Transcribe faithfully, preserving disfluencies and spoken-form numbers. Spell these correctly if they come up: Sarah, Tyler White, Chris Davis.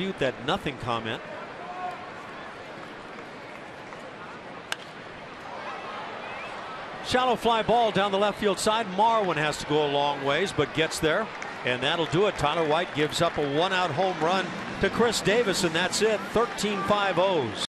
Mute that nothing comment. Shallow fly ball down the left field side. Marwin has to go a long ways but gets there, and that'll do it. Tyler White gives up a one out home run to Chris Davis, and that's it. thirteen five-ohs.